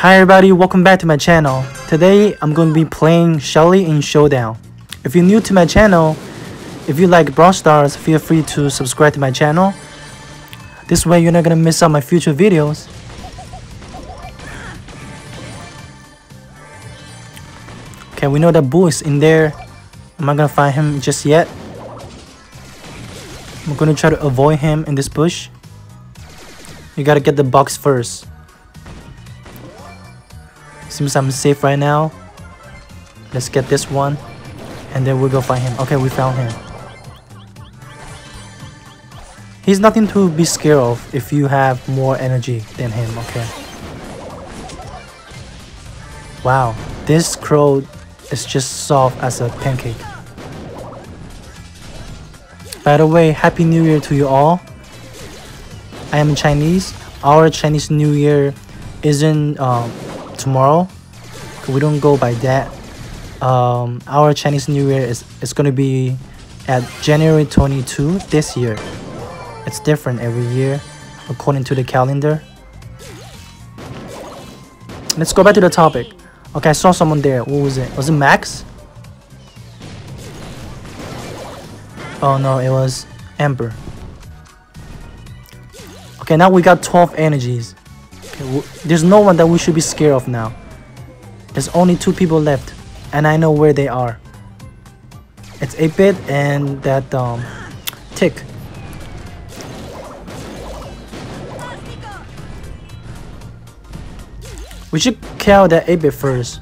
Hi everybody, welcome back to my channel. Today I'm going to be playing Shelly in Showdown. If you're new to my channel, if you like Brawl Stars, feel free to subscribe to my channel. This way you're not going to miss out my future videos. Okay, we know that Boo is in there. I'm not going to find him just yet. I'm going to try to avoid him in this bush. You got to get the box first. Seems I'm safe right now. Let's get this one and then we'll go find him. Okay, we found him. He's nothing to be scared of if you have more energy than him, okay? Wow, this crow is just soft as a pancake. By the way, Happy New Year to you all. I am Chinese. Our Chinese New Year isn't tomorrow. We don't go by that. Our Chinese New Year is going to be at January 22 this year. It's different every year according to the calendar. Let's go back to the topic. Okay, I saw someone there. What was it? Was it Max? Oh no, it was Amber. Okay, now we got 12 energies. There's no one that we should be scared of now. There's only two people left, and I know where they are. It's 8-bit and that Tick. We should kill that 8-bit first,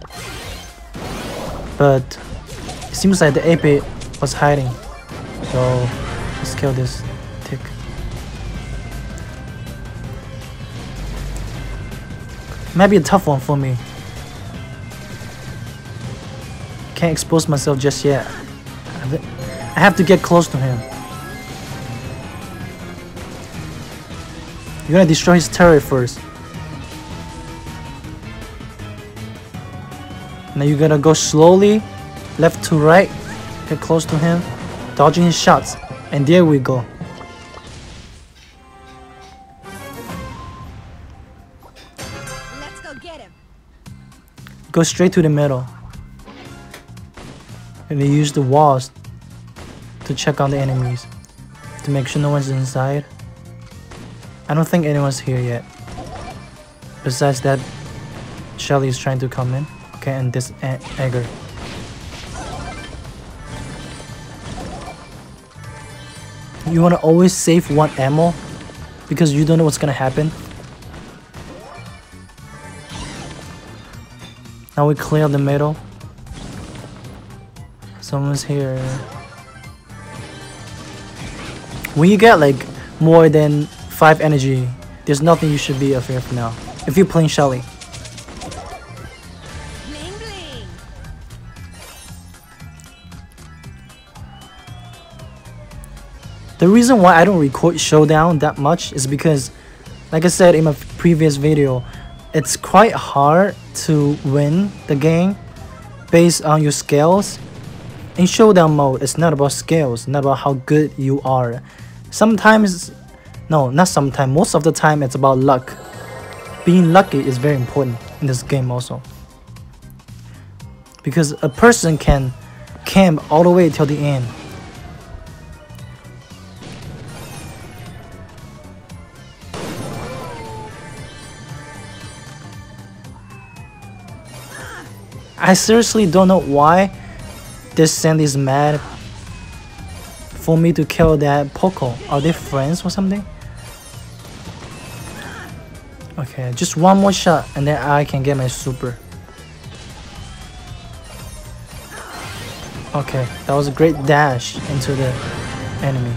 but it seems like the 8-bit was hiding. So let's kill this Tick. Might be a tough one for me. Can't expose myself just yet. I have to get close to him. You're gonna destroy his turret first. Now you're gonna go slowly, left to right, get close to him, dodging his shots, and there we go. Go straight to the middle, and they use the walls to check on the enemies to make sure no one's inside. I don't think anyone's here yet. Besides that, Shelly is trying to come in. Okay, and this Edgar. You want to always save one ammo because you don't know what's gonna happen. Now we clear the middle. Someone's here. When you get like more than 5 energy, there's nothing you should be afraid of now. If you're playing Shelly. The reason why I don't record Showdown that much is because, like I said in my previous video, it's quite hard to win the game based on your skills. In Showdown mode, it's not about skills, not about how good you are. Sometimes, no, not sometimes, most of the time it's about luck. Being lucky is very important in this game also. Because a person can camp all the way till the end. I seriously don't know why this Sandy is mad for me to kill that Poco. Are they friends or something? Okay, just one more shot and then I can get my super. Okay, that was a great dash into the enemy.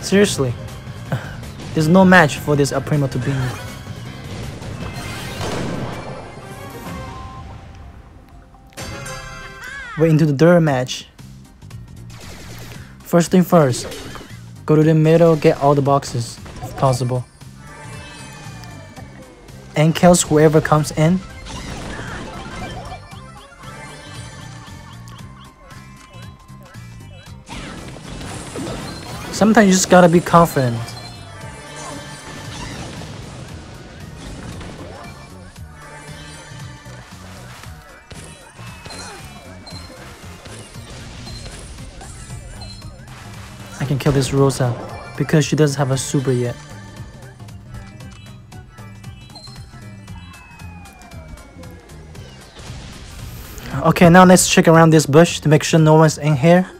Seriously, there's no match for this Aprimo to be in. We're into the third match. First thing first, go to the middle, get all the boxes if possible, and kills whoever comes in. Sometimes you just gotta be confident. I can kill this Rosa because she doesn't have a super yet. Okay, now let's check around this bush to make sure no one's in here.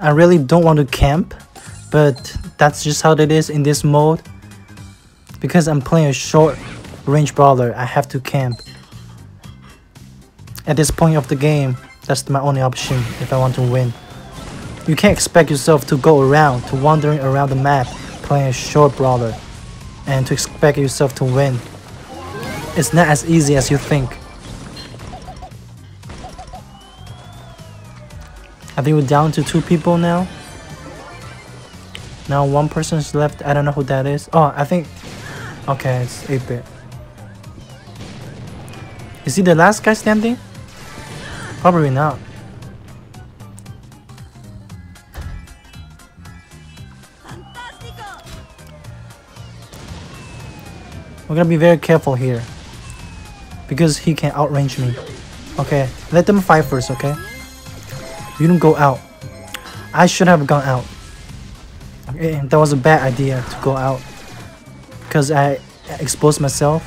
I really don't want to camp, but that's just how it is in this mode. Because I'm playing a short range brawler, I have to camp. At this point of the game, that's my only option if I want to win. You can't expect yourself to go around, to wandering around the map playing a short brawler and to expect yourself to win. It's not as easy as you think. I think we're down to 2 people now. Now one person is left. I don't know who that is. Oh, I think... okay, it's 8-bit. Is he the last guy standing? Probably not. We're gonna be very careful here, because he can outrange me. Okay, let them fight first, okay? You don't go out. I should have gone out. Okay, that was a bad idea to go out, because I exposed myself.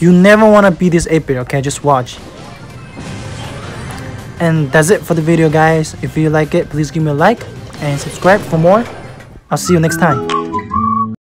You never want to beat this 8-bit, okay? Just watch. And that's it for the video, guys. If you like it, please give me a like and subscribe for more. I'll see you next time.